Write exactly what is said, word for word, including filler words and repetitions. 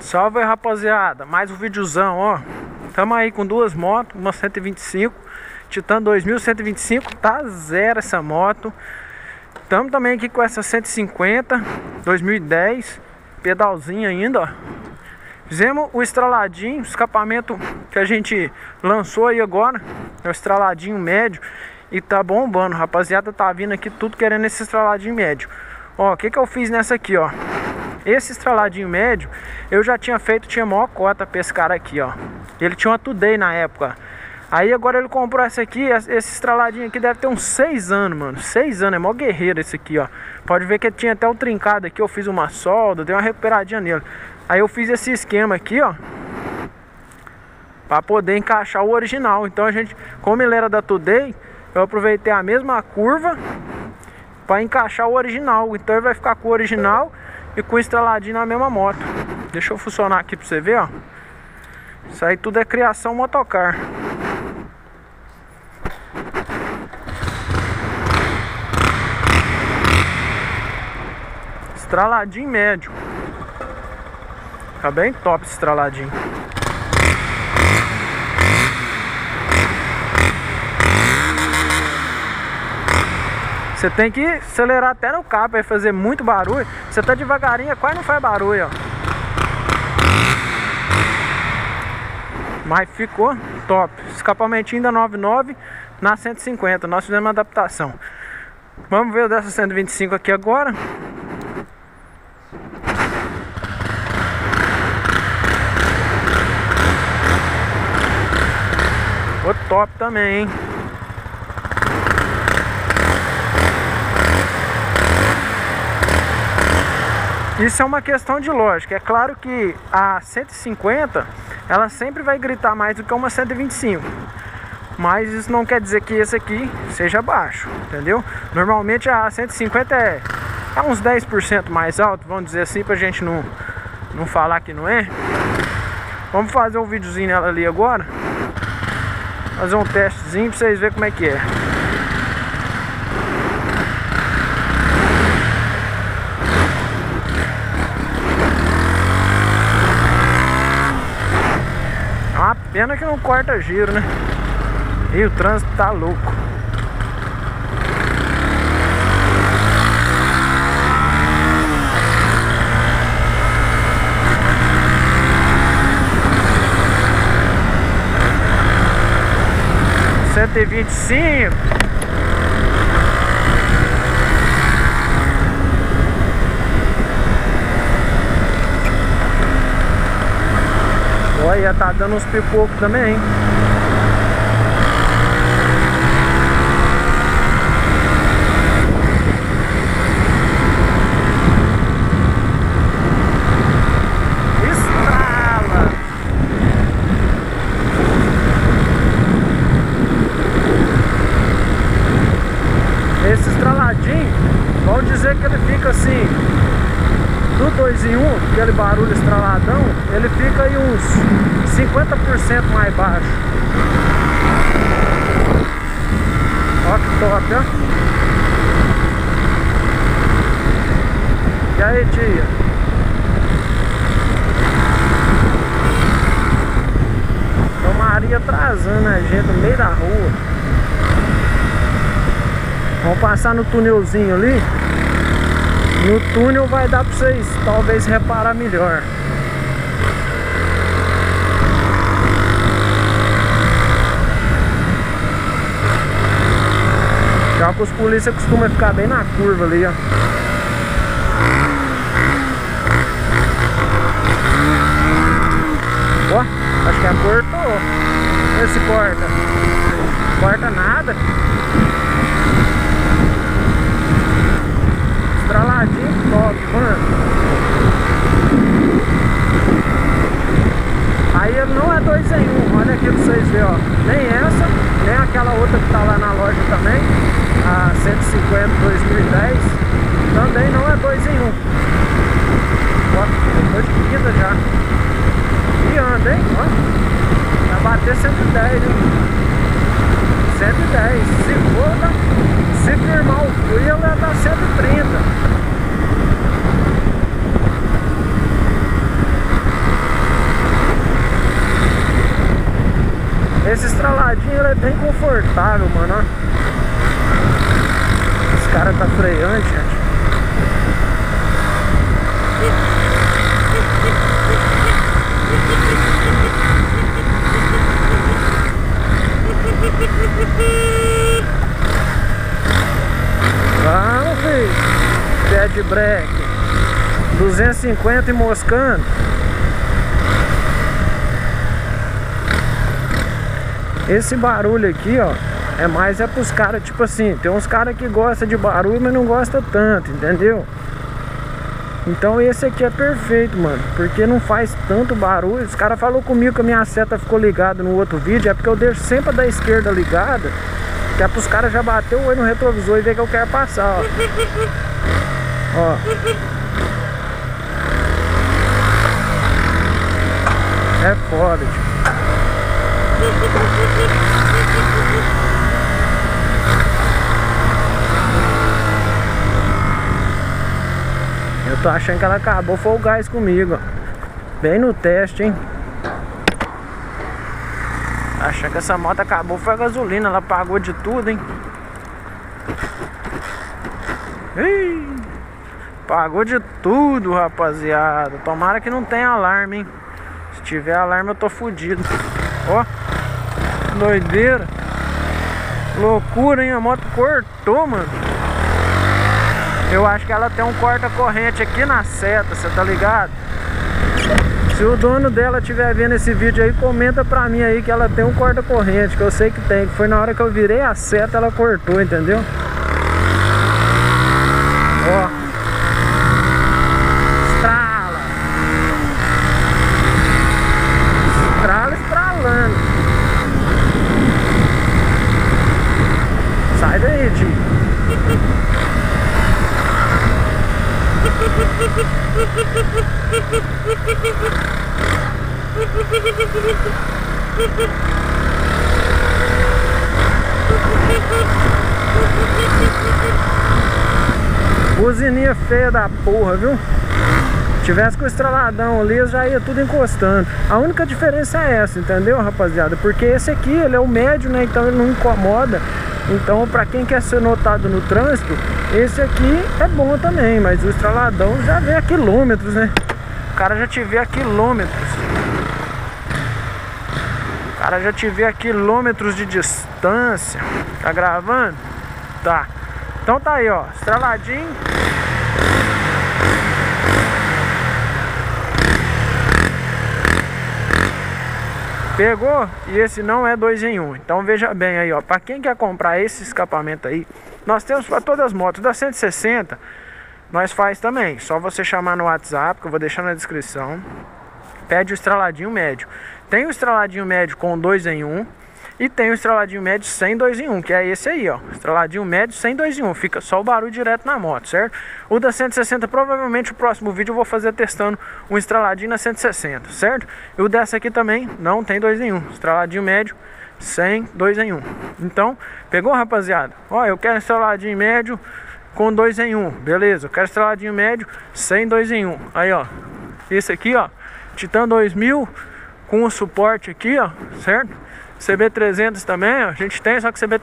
Salve aí, rapaziada, mais um videozão, ó. Tamo aí com duas motos, uma cento e vinte e cinco Titan dois mil cento e vinte e cinco, tá zero essa moto. Tamo também aqui com essa cento e cinquenta dois mil e dez, pedalzinho ainda, ó. Fizemos o estraladinho, o escapamento que a gente lançou aí agora, é o estraladinho médio. E tá bombando, rapaziada, tá vindo aqui tudo querendo esse estraladinho médio. Ó, o que que eu fiz nessa aqui, ó. Esse estraladinho médio eu já tinha feito, tinha maior cota pra esse cara aqui, ó. Ele tinha uma Today na época. Aí agora ele comprou essa aqui, esse estraladinho aqui deve ter uns seis anos, mano. seis anos, é mó guerreiro esse aqui, ó. Pode ver que ele tinha até um trincado aqui, eu fiz uma solda, dei uma recuperadinha nele. Aí eu fiz esse esquema aqui, ó, pra poder encaixar o original. Então a gente, como ele era da Today, eu aproveitei a mesma curva pra encaixar o original. Então ele vai ficar com o original e com o estraladinho na mesma moto. Deixa eu funcionar aqui pra você ver, ó. Isso aí tudo é criação Moto'Car. Estraladinho médio. Tá bem top esse estraladinho. Você tem que acelerar até no cabo, vai fazer muito barulho. Você tá devagarinho, quase não faz barulho, ó. Mas ficou top. Escapamentinho da noventa e nove na cento e cinquenta. Nós fizemos uma adaptação. Vamos ver o dessa cento e vinte e cinco aqui agora. Ficou top também, hein? Isso é uma questão de lógica. É claro que a cento e cinquenta ela sempre vai gritar mais do que uma cento e vinte e cinco, mas isso não quer dizer que esse aqui seja baixo, entendeu? Normalmente a cento e cinquenta é, é uns dez por cento mais alto, vamos dizer assim, pra gente não, não falar que não é. Vamos fazer um videozinho nela ali agora, fazer um testezinho pra vocês verem como é que é. Pena que não corta giro, né? E o trânsito tá louco. cento e vinte e cinco. Olha, tá dando uns pipocos também, hein? Estrala! Esse estraladinho, vamos dizer que ele fica assim, do dois em um, aquele barulho estraladão, ele fica aí uns cinquenta por cento mais baixo. Ó que top, ó. E aí, tia? Tomaria atrasando a gente no meio da rua. Vamos passar no túnelzinho ali. No túnel vai dar pra vocês talvez reparar melhor. Já que os polícia costumam ficar bem na curva ali, ó. Ó, acho que acortou. Vê se corta. Corta nada. Estraladinho top, mano. Aí ele não é dois em um, olha aqui pra vocês verem, ó. Nem essa, nem aquela outra que tá lá na loja também, a cento e cinquenta dois mil e dez, também não é dois em um. Ó, depois de quinta já. E anda, hein, ó. Vai bater cento e dez, hein. cento e dez, se for, se firmar o frio, ela dá cento e trinta. Esse estraladinho ele é bem confortável, mano, ó. Esse cara tá freando, gente. Vamos, filho. Pé de breque. duzentos e cinquenta e moscando. Esse barulho aqui, ó, é mais é pros caras, tipo assim, tem uns caras que gostam de barulho, mas não gostam tanto, entendeu? Então esse aqui é perfeito, mano, porque não faz tanto barulho. Os caras falaram comigo que a minha seta ficou ligada no outro vídeo, é porque eu deixo sempre a da esquerda ligada, que é pros caras já bater o olho no retrovisor e ver que eu quero passar, ó. Ó. É foda, tipo. Eu tô achando que ela acabou, foi o gás comigo, ó. Bem no teste, hein. Achando que essa moto acabou, foi a gasolina. Ela pagou de tudo, hein. Ih, pagou de tudo, rapaziada. Tomara que não tenha alarme, hein. Se tiver alarme eu tô fudido. Ó, doideira. Loucura, hein? A moto cortou, mano. Eu acho que ela tem um corta-corrente aqui na seta, você tá ligado? Se o dono dela estiver vendo esse vídeo aí, comenta pra mim aí que ela tem um corta-corrente, que eu sei que tem. Que foi na hora que eu virei a seta, ela cortou, entendeu? Ó. Sai daí, tio. Buzininha feia da porra, viu? Se tivesse com o estraladão ali, eu já ia tudo encostando. A única diferença é essa, entendeu, rapaziada? Porque esse aqui, ele é o médio, né? Então ele não incomoda. Então, pra quem quer ser notado no trânsito, esse aqui é bom também. Mas o estraladão já vem a quilômetros, né? O cara já te vê a quilômetros. O cara já te vê a quilômetros de distância. Tá gravando? Tá. Então tá aí, ó. Estraladinho. Pegou? E esse não é dois em um. Então veja bem aí, ó. Pra quem quer comprar esse escapamento aí, nós temos pra todas as motos. Da cento e sessenta, nós faz também. Só você chamar no WhatsApp, que eu vou deixar na descrição. Pede o estraladinho médio. Tem o estraladinho médio com dois em um. E tem o estraladinho médio sem dois em um, que é esse aí, ó. Estraladinho médio sem dois em um. Fica só o barulho direto na moto, certo? O da cento e sessenta, provavelmente o próximo vídeo eu vou fazer testando um estraladinho na cento e sessenta, certo? E o dessa aqui também não tem dois em um. Estraladinho médio sem dois em um. Então, pegou, rapaziada? Ó, eu quero estraladinho médio com dois em um. Beleza, eu quero estraladinho médio sem dois em um. Aí, ó. Esse aqui, ó. Titan dois mil com o suporte aqui, ó. Certo? C B trezentos também, ó, a gente tem, só que C B trezentos